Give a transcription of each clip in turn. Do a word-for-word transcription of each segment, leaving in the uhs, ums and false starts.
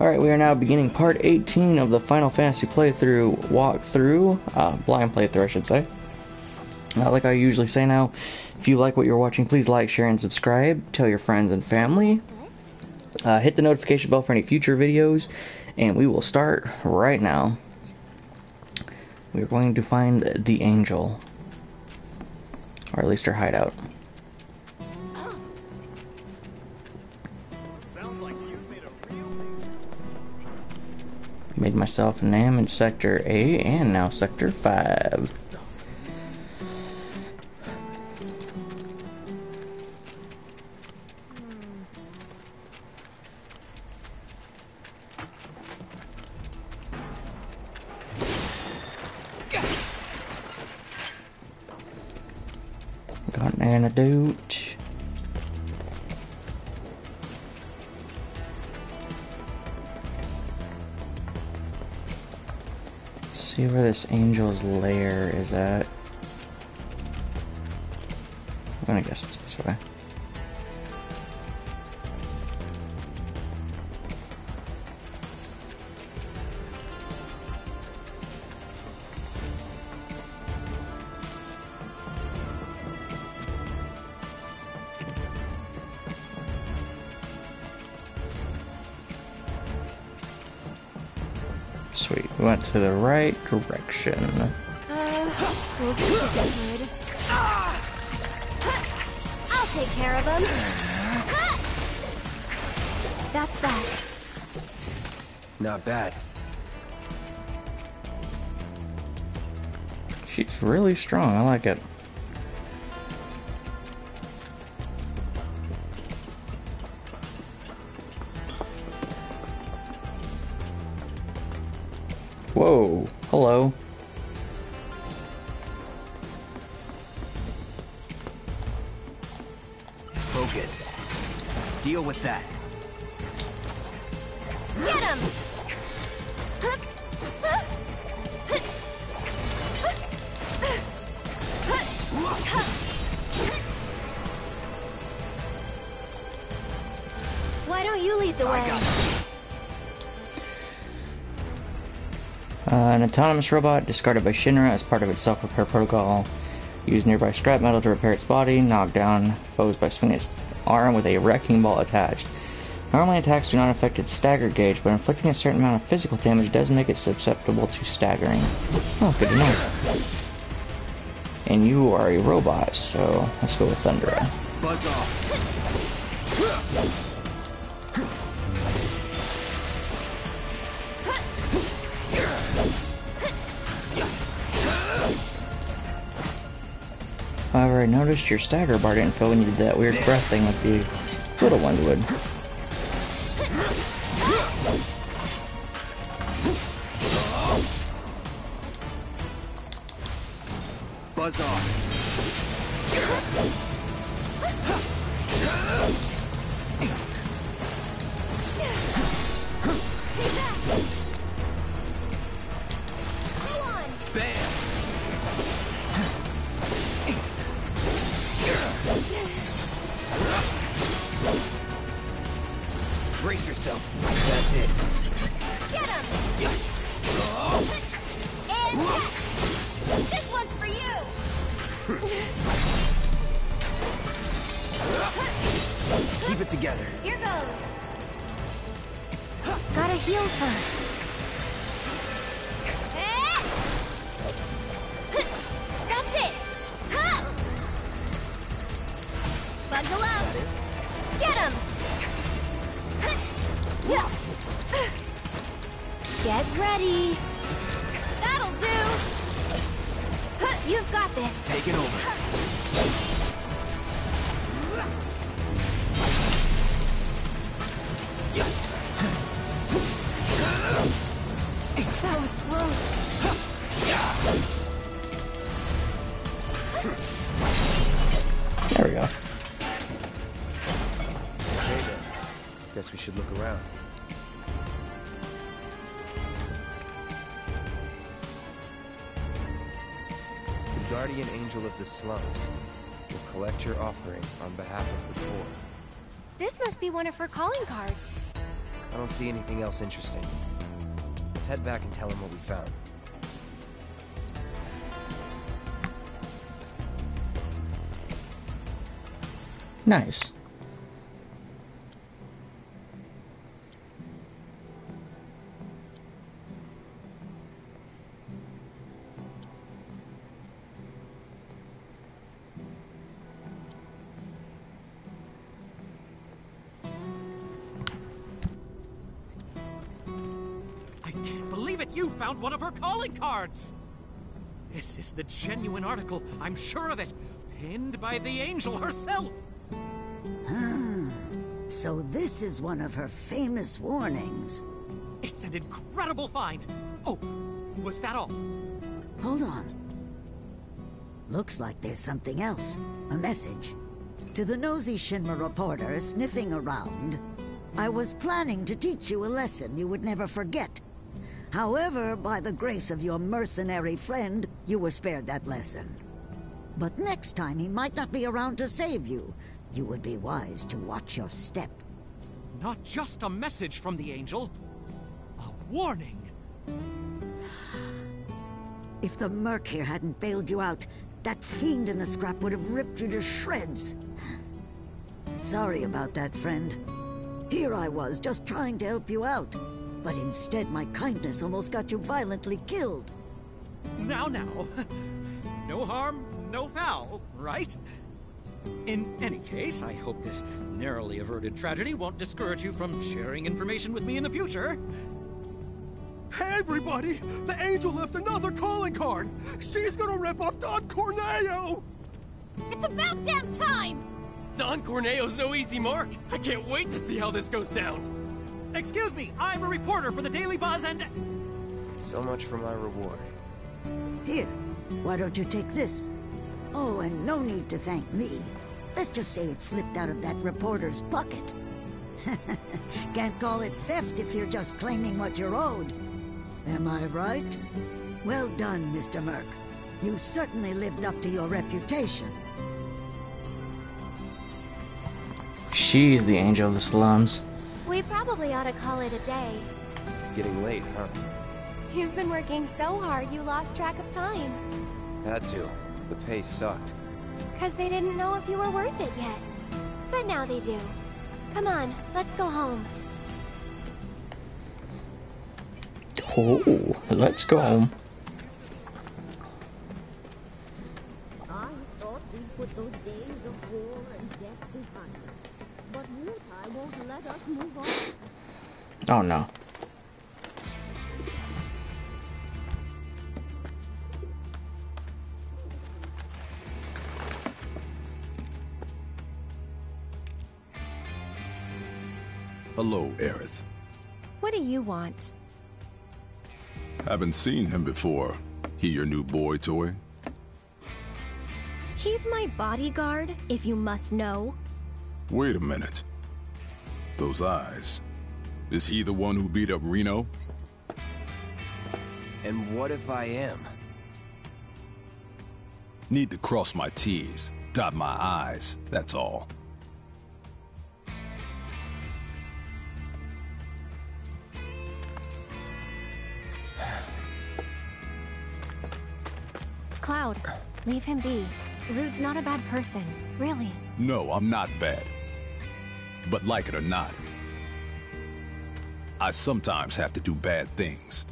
Alright, we are now beginning part eighteen of the Final Fantasy playthrough walkthrough, uh, blind playthrough I should say. Uh, like I usually say now, if you like what you're watching, please like, share, and subscribe. Tell your friends and family. Uh, hit the notification bell for any future videos, and we will start right now. We're going to find the angel, or at least her hideout. Made myself a name in Sector eight and now Sector five. Got an antidote. See where this angel's lair is at. I'm gonna guess it's this way. Sweet, we went to the right direction. Uh, we'll do good. I'll take care of them. That's that. Not bad. She's really strong, I like it. Whoa, hello. Focus. Deal with that. Get him! Why don't you lead the way? I got it. Uh, an autonomous robot discarded by Shinra as part of its self-repair protocol. Used nearby scrap metal to repair its body. Knocked down foes by swinging its arm with a wrecking ball attached. Normally attacks do not affect its stagger gauge, but inflicting a certain amount of physical damage does make it susceptible to staggering. Oh, good to know. And you are a robot, so let's go with Thundera. Buzz off. However, I noticed your stagger bar didn't fill when you did that weird breath thing like the little ones would. Buzz off. Bam! Brace yourself. That's it. Get him! And catch. This one's for you. Keep it together. Here goes. Gotta heal first. That's it. Bundle out. Get him! Get ready. That'll do. You've got this. Take it over. That was close. There we go. Okay then. Guess we should look around. Guardian Angel of the Slums will collect your offering on behalf of the poor. This must be one of her calling cards. I don't see anything else interesting. Let's head back and tell him what we found. Nice. One of her calling cards! This is the genuine article, I'm sure of it, penned by the angel herself! Ah, so this is one of her famous warnings. It's an incredible find! Oh, was that all? Hold on. Looks like there's something else. A message. To the nosy Shinra reporter sniffing around, I was planning to teach you a lesson you would never forget. However, by the grace of your mercenary friend, you were spared that lesson. But next time he might not be around to save you. You would be wise to watch your step. Not just a message from the angel, a warning. If the merc here hadn't bailed you out, that fiend in the scrap would have ripped you to shreds. Sorry about that, friend. Here I was, just trying to help you out. But instead, my kindness almost got you violently killed. Now, now. No harm, no foul, right? In any case, I hope this narrowly averted tragedy won't discourage you from sharing information with me in the future. Hey, everybody! The angel left another calling card! She's gonna rip up Don Corneo! It's about damn time! Don Corneo's no easy mark. I can't wait to see how this goes down. Excuse me, I'm a reporter for the Daily Buzz and... So much for my reward. Here, why don't you take this? Oh, and no need to thank me. Let's just say it slipped out of that reporter's pocket. Can't call it theft if you're just claiming what you're owed. Am I right? Well done, Mister Merc. You certainly lived up to your reputation. She's the angel of the slums. We probably ought to call it a day. Getting late, huh? You've been working so hard you lost track of time. Had to. The pay sucked. Because they didn't know if you were worth it yet. But now they do. Come on, let's go home. Oh, let's go home. I thought we put those days of war and death behind us. But Mutai won't let us move on. Oh no. Hello, Aerith. What do you want? Haven't seen him before. He your new boy toy? He's my bodyguard, if you must know. Wait a minute. Those eyes. Is he the one who beat up Reno? And what if I am? Need to cross my T's, dot my I's, that's all. Cloud, leave him be. Rude's not a bad person, really. No, I'm not bad. But like it or not, I sometimes have to do bad things.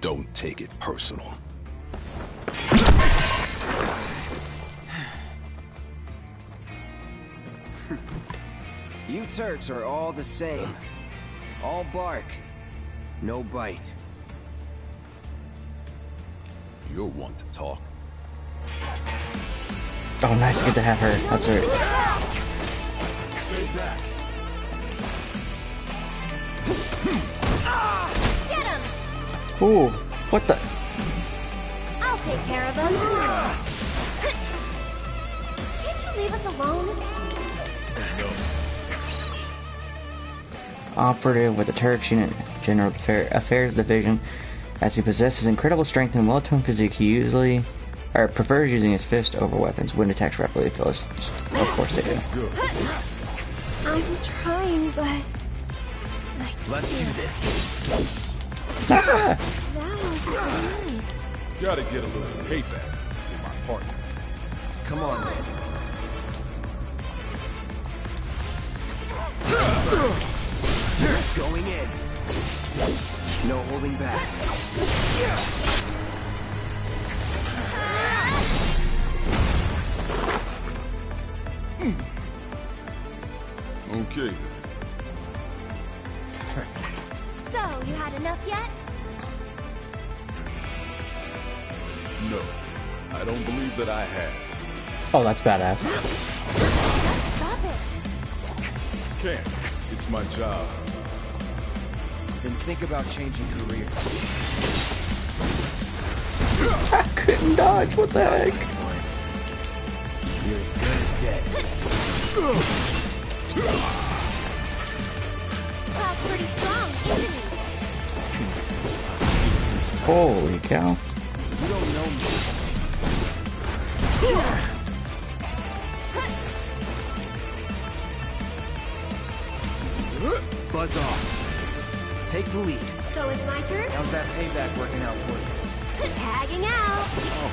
Don't take it personal. You Turks are all the same. All bark, no bite. You'll want to talk. Oh, nice to get to have her. That's her. Stay back. Get him! Ooh, what the? I'll take care of him. Can't you leave us alone? No. Operative with the Turks Unit, General Affairs Division. As he possesses incredible strength and well-toned physique, he usually or prefers using his fist over weapons. Wind attacks rapidly fill his limbs. Of course they do. I'm trying, but I can't. Let's do this. Ah! That was nice. Gotta get a little payback for my partner. Come on, man. Going in. No holding back. Okay then. So, you had enough yet? No, I don't believe that I have. Oh, that's badass. Stop it. Can't. It's my job. Then think about changing careers. I couldn't dodge. What the heck? You're as good as dead. That's pretty strong, isn't it? Holy cow! You don't know me. Buzz off. Take the lead. So it's my turn? How's that payback working out for you? Tagging out. Oh,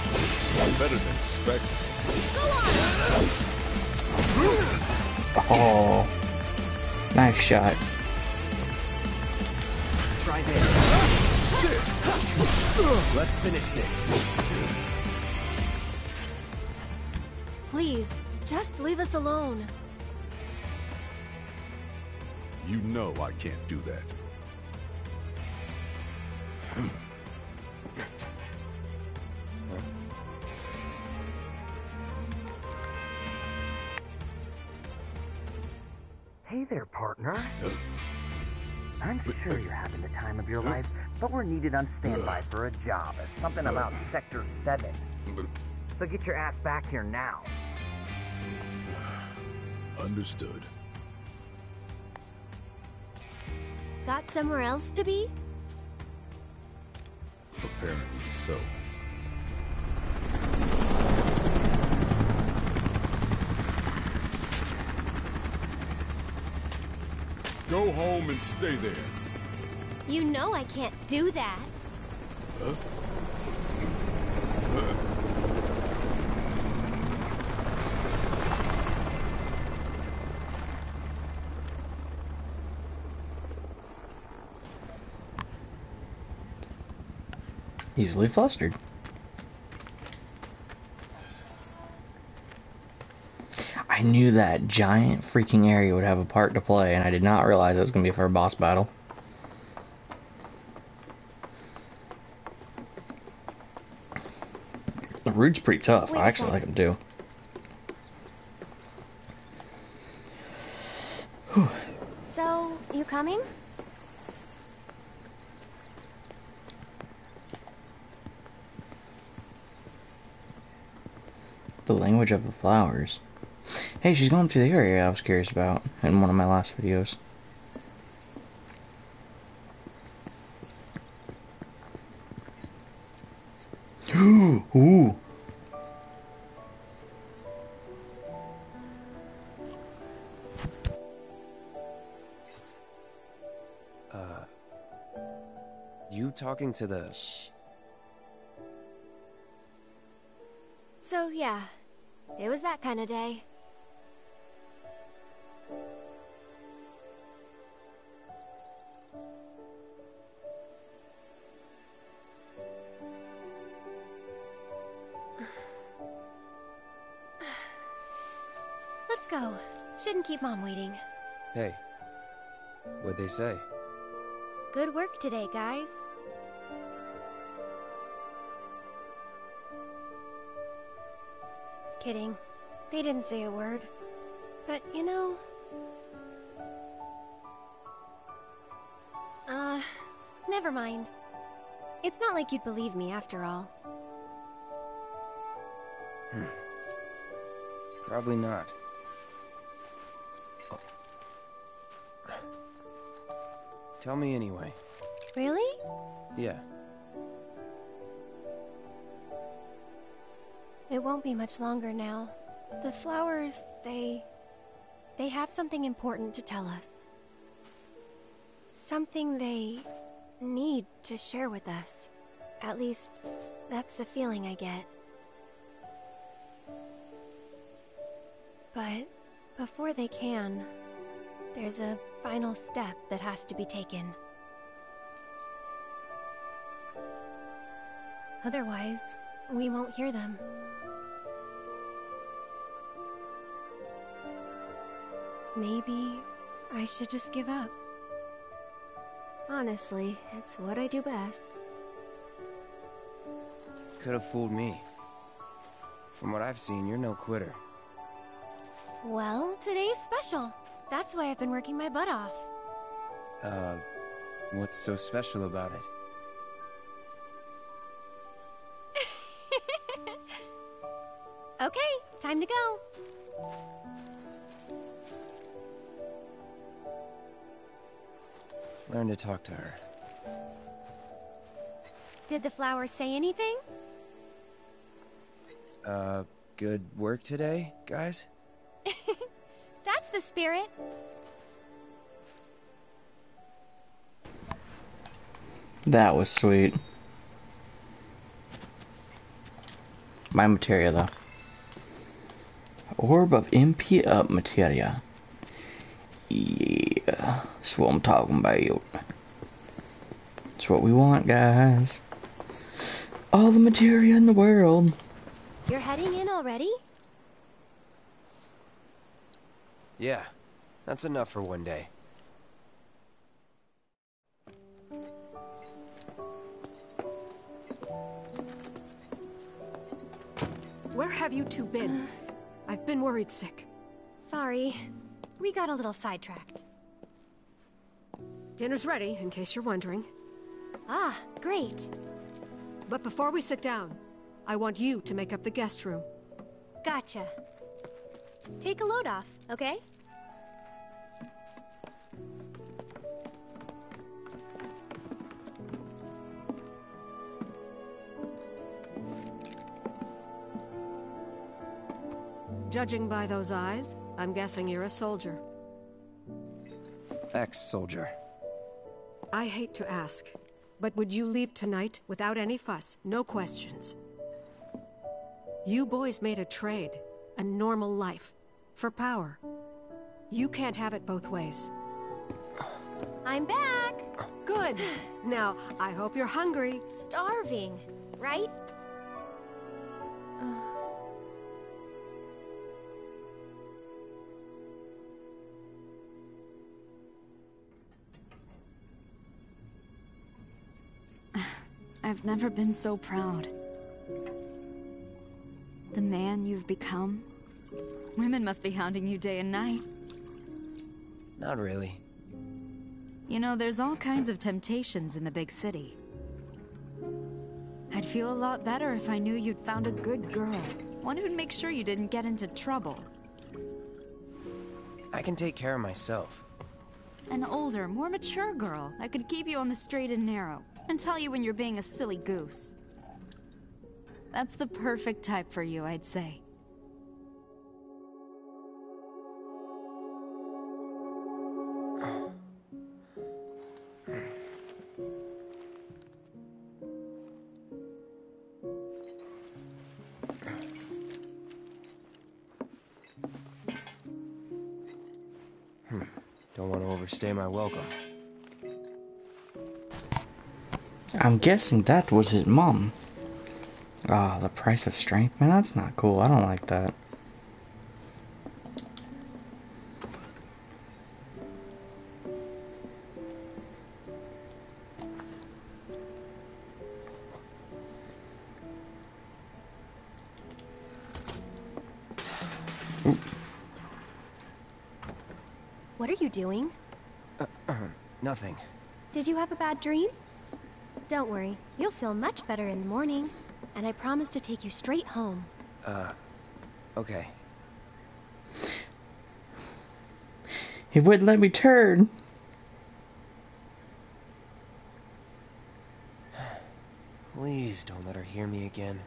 better than expected. Go on. Oh, nice shot. Try this. Let's finish this. Please, just leave us alone. You know I can't do that. Hey there, partner. I'm sure you're having the time of your life, but we're needed on standby for a job. It's something about Sector seven. So get your ass back here now. Understood. Got somewhere else to be? Apparently so. Go home and stay there. You know I can't do that. Huh? Easily flustered. I knew that giant freaking area would have a part to play, and I did not realize it was going to be for a boss battle. The Root's pretty tough. Wait, I actually like him too. Whew. So, you coming? The language of the flowers. Hey, she's going to the area I was curious about in one of my last videos. Ooh! Uh... You talking to the... Shh. So, yeah. It was that kind of day. Go. Shouldn't keep Mom waiting. Hey, what'd they say? Good work today, guys. Kidding. They didn't say a word. But, you know... Uh, never mind. It's not like you'd believe me after all. Hmm. Probably not. Tell me anyway. Really? Yeah. It won't be much longer now. The flowers, they... they have something important to tell us. Something they need to share with us. At least, that's the feeling I get. But before they can, there's a final step that has to be taken. Otherwise, we won't hear them. Maybe I should just give up. Honestly, it's what I do best. Could have fooled me. From what I've seen, you're no quitter. Well, today's special. That's why I've been working my butt off. Uh, what's so special about it? Okay, time to go. Learn to talk to her. Did the flowers say anything? Uh, good work today, guys? That's the spirit. That was sweet. My materia, though. Orb of M P up materia. Yeah, that's what I'm talking about. That's what we want, guys. All the materia in the world. You're heading in already? Yeah, that's enough for one day. Where have you two been? Uh. I've been worried sick. Sorry. We got a little sidetracked. Dinner's ready, in case you're wondering. Ah, great. But before we sit down, I want you to make up the guest room. Gotcha. Take a load off, okay? Judging by those eyes, I'm guessing you're a soldier. Ex-soldier. I hate to ask, but would you leave tonight without any fuss, no questions? You boys made a trade, a normal life, for power. You can't have it both ways. I'm back! Good! Now, I hope you're hungry. Starving, right? I've never been so proud. The man you've become. Women must be hounding you day and night. Not really. You know, there's all kinds of temptations in the big city. I'd feel a lot better if I knew you'd found a good girl. One who'd make sure you didn't get into trouble. I can take care of myself. An older, more mature girl that could keep you on the straight and narrow. And tell you when you're being a silly goose. That's the perfect type for you, I'd say. Hmm. Don't want to overstay my welcome. I'm guessing that was his mom. Ah, oh, the price of strength? Man, that's not cool. I don't like that. Oop. What are you doing? Uh, uh, nothing. Did you have a bad dream? Don't worry, you'll feel much better in the morning, and I promise to take you straight home. Uh, okay. He wouldn't let me turn. Please don't let her hear me again.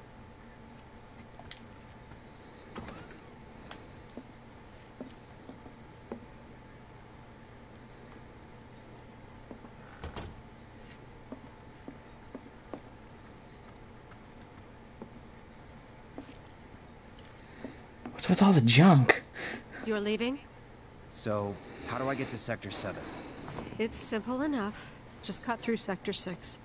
So it's all the junk. You're leaving? So, how do I get to Sector seven? It's simple enough. Just cut through Sector six.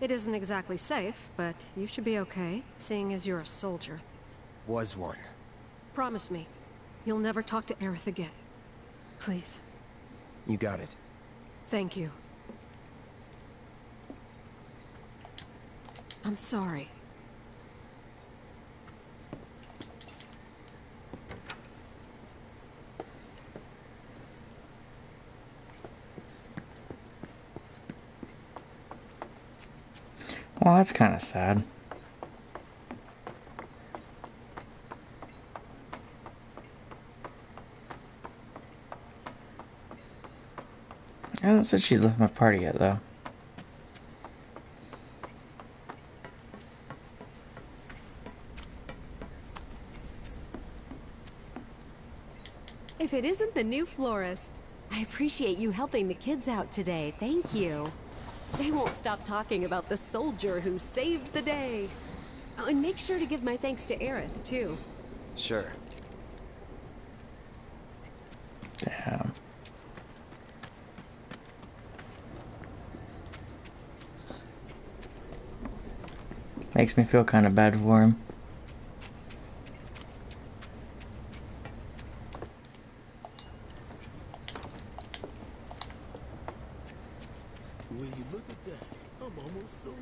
It isn't exactly safe, but you should be okay, seeing as you're a soldier. Was one. Promise me, you'll never talk to Aerith again. Please. You got it. Thank you. I'm sorry. Well, that's kind of sad. I haven't said she's left my party yet, though. If it isn't the new florist. I appreciate you helping the kids out today. Thank you. They won't stop talking about the soldier who saved the day. Oh, and make sure to give my thanks to Aerith, too. Sure. Damn. Makes me feel kind of bad for him. Will you look at that? I'm almost sold.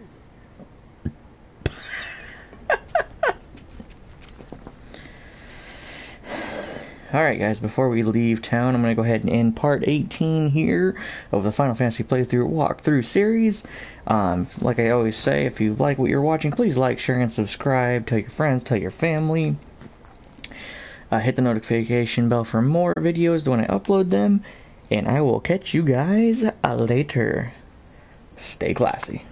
Alright guys, before we leave town, I'm going to go ahead and end part eighteen here of the Final Fantasy Playthrough Walkthrough series. Um, like I always say, if you like what you're watching, please like, share, and subscribe. Tell your friends, tell your family. Uh, hit the notification bell for more videos when I upload them. And I will catch you guys later. Stay classy.